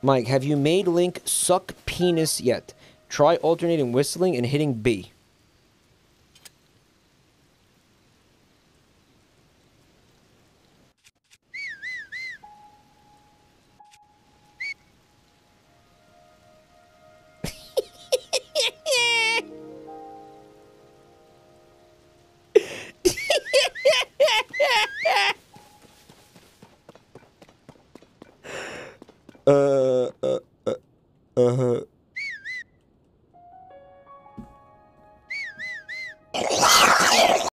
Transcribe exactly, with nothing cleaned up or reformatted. Mike, have you made Link suck penis yet? Try alternating whistling and hitting B. Uh, uh, uh, uh-huh.